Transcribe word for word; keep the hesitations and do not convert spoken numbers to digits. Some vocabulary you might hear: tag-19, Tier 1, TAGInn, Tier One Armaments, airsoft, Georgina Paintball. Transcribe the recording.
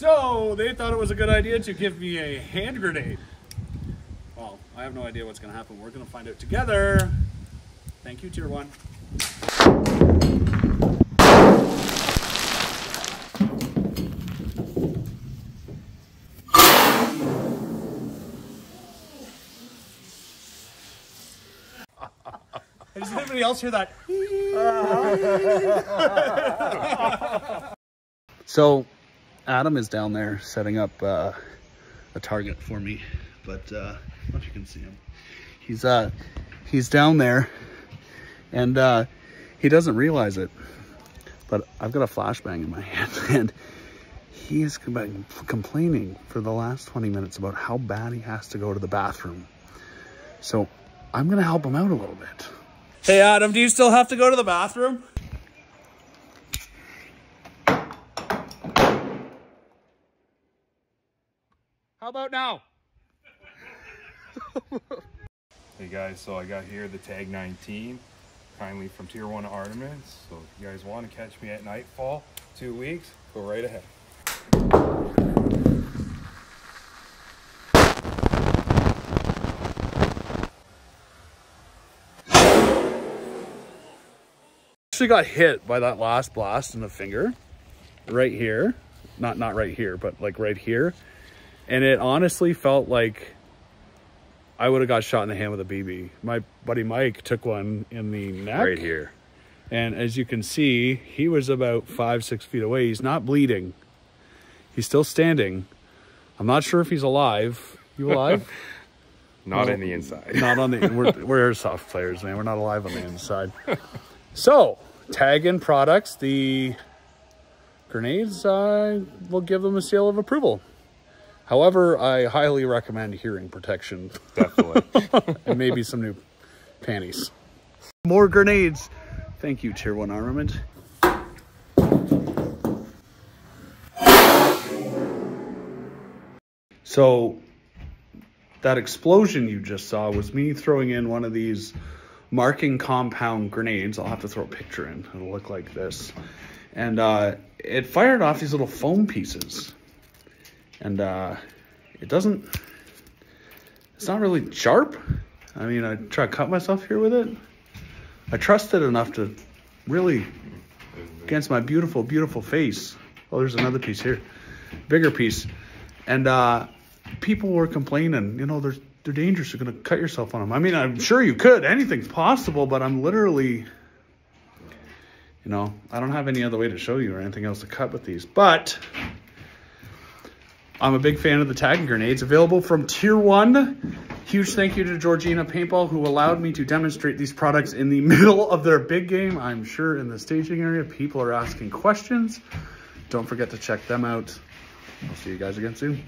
So they thought it was a good idea to give me a hand grenade. Well, I have no idea what's going to happen. We're going to find out together. Thank you, Tier One. Does anybody else hear that? So Adam is down there setting up uh, a target for me, but uh, I don't know if you can see him. He's uh, he's down there, and uh, he doesn't realize it, but I've got a flashbang in my hand, and he is com complaining for the last twenty minutes about how bad he has to go to the bathroom. So I'm gonna help him out a little bit. Hey Adam, do you still have to go to the bathroom? How about now? Hey guys, so I got here the tag nineteen, kindly from Tier One Armaments. So if you guys want to catch me at nightfall, two weeks, go right ahead. Got hit by that last blast in the finger right here, not not right here, but like right here, and it honestly felt like I would have got shot in the hand with a B B. My buddy Mike took one in the neck right here, and as you can see, he was about five six feet away. He's not bleeding, he's still standing. I'm not sure if he's alive. You alive? Not well, on the inside. Not on the we're, we're airsoft players, man. We're not alive on the inside. So TAGInn products, the grenades, I will give them a seal of approval. However, I highly recommend hearing protection. Definitely. And maybe some new panties. More grenades. Thank you, Tier One Armament. So that explosion you just saw was me throwing in one of these marking compound grenades. I'll have to throw a picture in. It'll look like this. And uh, it fired off these little foam pieces. And uh, it doesn't, it's not really sharp. I mean, I try to cut myself here with it. I trust it enough to really, against my beautiful, beautiful face. Oh, there's another piece here. Bigger piece. And uh, people were complaining, you know, there's, they're dangerous, you're gonna cut yourself on them. I mean, I'm sure you could, anything's possible, but I'm literally, you know, I don't have any other way to show you or anything else to cut with these, but I'm a big fan of the TAGInn grenades, available from Tier One. Huge thank you to Georgina Paintball, who allowed me to demonstrate these products in the middle of their big game. I'm sure in the staging area, people are asking questions. Don't forget to check them out. I'll see you guys again soon.